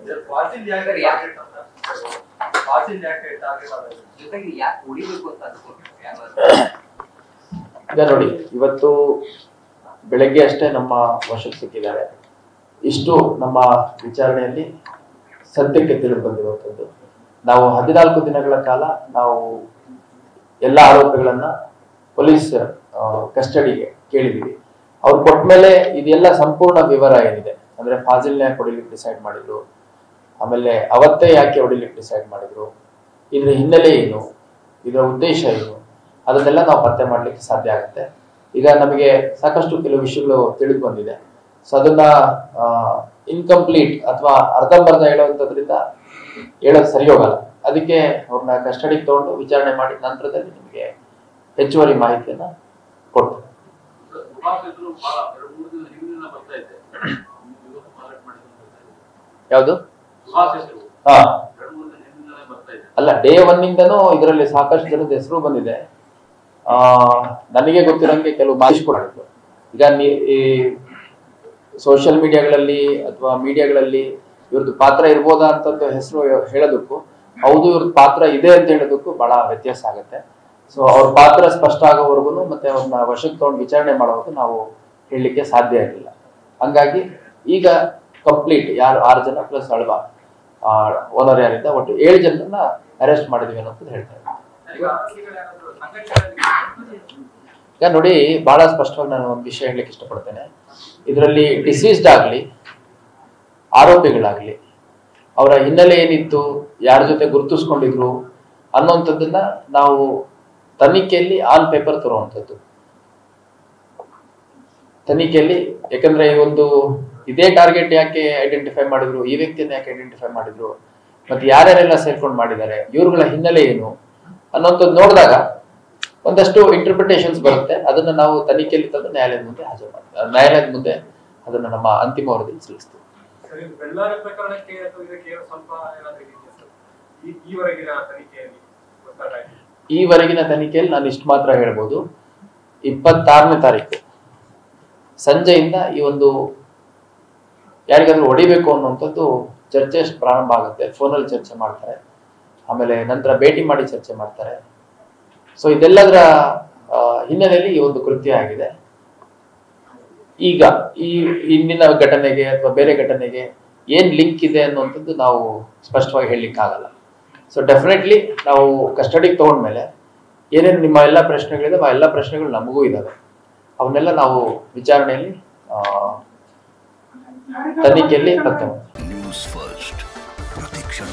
ನೋಡಿ ಇವತ್ತು ಬೆಳಗ್ಗೆ ಅಷ್ಟೇ ನಮ್ಮ ವಶಕ್ಕೆ ಸಿಕ್ಕಿದ್ದಾರೆ. ಇಷ್ಟು ನಮ್ಮ ವಿಚಾರಣೆಯಲ್ಲಿ ಸತ್ಯಕ್ಕೆ ತಿಳಿದು ಬಂದಿರುವಂತದ್ದು. ನಾವು 14 ದಿನಗಳ ಕಾಲ ನಾವು ಎಲ್ಲ ಆರೋಪಿಗಳನ್ನ ಪೊಲೀಸ್ ಕಸ್ಟಡಿಗೆ ಕೇಳಿದೀವಿ. ಅವರು ಕೊಟ್ಟ ಮೇಲೆ ಇದೆಲ್ಲ ಸಂಪೂರ್ಣ ವಿವರ ಏನಿದೆ ಅಂದ್ರೆ ಫಾಜಿಲ್ನ ಕೊಡಲಿಕ್ಕೆ ಡಿಸೈಡ್ ಮಾಡಿದ್ರು, ಆಮೇಲೆ ಅವತ್ತೇ ಯಾಕೆ ಹೊಡಿಲಿಕ್ಕೆ ಡಿಸೈಡ್ ಮಾಡಿದ್ರು, ಇದ್ರ ಹಿನ್ನೆಲೆ ಏನು, ಇದರ ಉದ್ದೇಶ ಏನು, ಅದನ್ನೆಲ್ಲ ನಾವು ಪತ್ತೆ ಮಾಡಲಿಕ್ಕೆ ಸಾಧ್ಯ ಆಗುತ್ತೆ. ಈಗ ನಮಗೆ ಸಾಕಷ್ಟು ಕೆಲವು ವಿಷಯಗಳು ತಿಳಿದು ಬಂದಿದೆ. ಸೊ ಅದನ್ನ ಇನ್ಕಂಪ್ಲೀಟ್ ಅಥವಾ ಅರ್ಧಂಬರ್ಧ ಹೇಳೋದ್ರಿಂದ ಹೇಳೋದು ಸರಿ ಹೋಗಲ್ಲ. ಅದಕ್ಕೆ ಅವ್ರನ್ನ ಕಸ್ಟಡಿಗೆ ತಗೊಂಡು ವಿಚಾರಣೆ ಮಾಡಿ ನಂತರದಲ್ಲಿ ನಿಮಗೆ ಹೆಚ್ಚುವರಿ ಮಾಹಿತಿಯನ್ನ ಕೊಡ್ತೇವೆ. ಯಾವುದು ಅಲ್ಲ, ಡೇ ಒನ್ ಇಂದನೂ ಇದರಲ್ಲಿ ಸಾಕಷ್ಟು ಜನದ ಹೆಸರು ಬಂದಿದೆ. ನನಗೆ ಗೊತ್ತಿರೋಂಗೆ ಕೆಲವು ಮಾಹಿತಿ ಕೂಡ ಈಗ ಈ ಸೋಷಿಯಲ್ ಮೀಡಿಯಾಗಳಲ್ಲಿ ಅಥವಾ ಮೀಡಿಯಾಗಳಲ್ಲಿ ಇವ್ರದ್ದು ಪಾತ್ರ ಇರ್ಬೋದಾ ಅಂತದ್ದು ಹೆಸರು ಹೇಳೋದಕ್ಕೂ ಹೌದು, ಇವ್ರದ್ದು ಪಾತ್ರ ಇದೆ ಅಂತ ಹೇಳೋದಕ್ಕೂ ಬಹಳ ವ್ಯತ್ಯಾಸ ಆಗುತ್ತೆ. ಸೊ ಅವ್ರ ಪಾತ್ರ ಸ್ಪಷ್ಟ ಆಗೋವರೆಗೂ ಮತ್ತೆ ಅವ್ರನ್ನ ವಶಕ್ಕೆ ತಗೊಂಡು ವಿಚಾರಣೆ ಮಾಡೋದು ನಾವು ಹೇಳಲಿಕ್ಕೆ ಸಾಧ್ಯ ಇರಲಿಲ್ಲ. ಹಂಗಾಗಿ ಈಗ ಕಂಪ್ಲೀಟ್ ಯಾರು 6 ಜನ ಪ್ಲಸ್ ಅಳ್ವಾ ಓನರ್ ಯಾರಿದ್ದ ಒಟ್ಟು 7 ಜನರನ್ನ ಅರೆಸ್ಟ್ ಮಾಡಿದ್ವಿ ಅನ್ನೋದು ಹೇಳ್ತಾರೆ. ಈಗ ನೋಡಿ, ಬಹಳ ಸ್ಪಷ್ಟವಾಗಿ ನಾನು ಒಂದು ವಿಷಯ ಹೇಳಲಿಕ್ಕೆ ಇಷ್ಟಪಡ್ತೇನೆ. ಇದರಲ್ಲಿ ಡಿಸೀಸ್ಡ್ ಆಗಲಿ ಆರೋಪಿಗಳಾಗ್ಲಿ ಅವರ ಹಿನ್ನೆಲೆ ಏನಿತ್ತು, ಯಾರ ಜೊತೆ ಗುರುತಿಸ್ಕೊಂಡಿದ್ರು ಅನ್ನೋಂಥದ್ದನ್ನ ನಾವು ತನಿಖೆಯಲ್ಲಿ ಆನ್ ಪೇಪರ್ ತರುವಂಥದ್ದು ತನಿಖೆಯಲ್ಲಿ. ಯಾಕಂದ್ರೆ ಈ ಒಂದು ಇದೇ ಟಾರ್ಗೆಟ್ ಯಾಕೆ ಐಡೆಂಟಿಫೈ ಮಾಡಿದ್ರು, ಈ ವ್ಯಕ್ತಿಯನ್ನು ಯಾಕೆ ಐಡೆಂಟಿಫೈ ಮಾಡಿದ್ರು, ಮತ್ತೆ ಯಾರ್ಯಾರೆಲ್ಲ ಸೇರ್ಕೊಂಡು ಮಾಡಿದ್ದಾರೆ, ಇವ್ರಗಳ ಹಿನ್ನೆಲೆ ಏನು ಅನ್ನೋಂಥದ್ದು ನೋಡಿದಾಗ ಒಂದಷ್ಟು ಇಂಟರ್ಪ್ರಿಟೇಷನ್ಸ್ ಬರುತ್ತೆ. ಅದನ್ನ ನಾವು ತನಿಖೆಯಲ್ಲಿ ತಂದು ನ್ಯಾಯಾಲಯದ ಮುಂದೆ ಹಾಜರು ಮಾಡ್ತೀವಿ. ನ್ಯಾಯಾಲಯದ ಮುಂದೆ ಅದನ್ನ ನಮ್ಮ ಅಂತಿಮ ವರದಿಯಲ್ಲಿ ಸಲ್ಲಿಸ್ತೀವಿ. ಈವರೆಗಿನ ತನಿಖೆಯಲ್ಲಿ ನಾನು ಇಷ್ಟು ಮಾತ್ರ ಹೇಳ್ಬೋದು. 26ನೇ ತಾರೀಕು ಸಂಜೆಯಿಂದ ಈ ಒಂದು ಯಾರಿಗಾದ್ರೂ ಹೊಡಿಬೇಕು ಅನ್ನುವಂಥದ್ದು ಚರ್ಚೆ ಪ್ರಾರಂಭ ಆಗುತ್ತೆ. ಫೋನಲ್ಲಿ ಚರ್ಚೆ ಮಾಡ್ತಾರೆ, ಆಮೇಲೆ ನಂತರ ಭೇಟಿ ಮಾಡಿ ಚರ್ಚೆ ಮಾಡ್ತಾರೆ. ಸೊ ಇದೆಲ್ಲದರ ಹಿನ್ನೆಲೆಯಲ್ಲಿ ಈ ಒಂದು ಕೃತ್ಯ ಆಗಿದೆ. ಈಗ ಈ ಹಿಂದಿನ ಘಟನೆಗೆ ಅಥವಾ ಬೇರೆ ಘಟನೆಗೆ ಏನ್ ಲಿಂಕ್ ಇದೆ ಅನ್ನುವಂಥದ್ದು ನಾವು ಸ್ಪಷ್ಟವಾಗಿ ಹೇಳಲಿಕ್ಕಾಗಲ್ಲ. ಸೊ ಡೆಫಿನೆಟ್ಲಿ ನಾವು ಕಸ್ಟಡಿಗೆ ತಗೊಂಡ್ಮೇಲೆ ಏನೇನು ನಿಮ್ಮ ಎಲ್ಲ ಪ್ರಶ್ನೆಗಳಿದೆ ಆ ಎಲ್ಲ ಪ್ರಶ್ನೆಗಳು ನಮಗೂ ಇದ್ದಾವೆ. ಅವನ್ನೆಲ್ಲ ನಾವು ವಿಚಾರಣೆಯಲ್ಲಿ ತನಿಖೆಯಲ್ಲಿ ಪ್ರತಿ ನ್ಯೂಸ್ ಫಸ್ಟ್ ಪ್ರತಿಕ್ಷಣ